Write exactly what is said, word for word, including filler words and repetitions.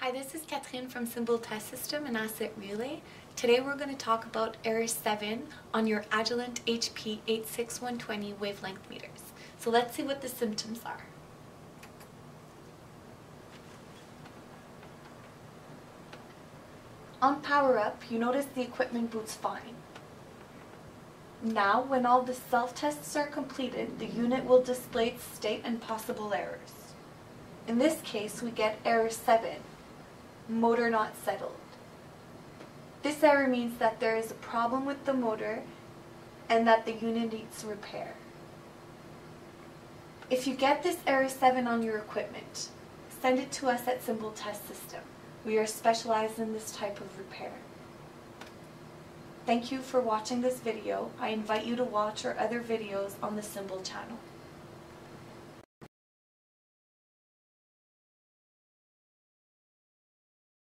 Hi, this is Catherine from Simbol Test System and Asset Relay. Today we're going to talk about error seven on your Agilent H P eight six one two zero wavelength meters. So let's see what the symptoms are. On power up, you notice the equipment boots fine. Now, when all the self-tests are completed, the unit will display its state and possible errors. In this case, we get error seven, motor not settled. This error means that there is a problem with the motor and that the unit needs repair. If you get this error seven on your equipment, send it to us at Simbol Test System. We are specialized in this type of repair. Thank you for watching this video. I invite you to watch our other videos on the Simbol channel.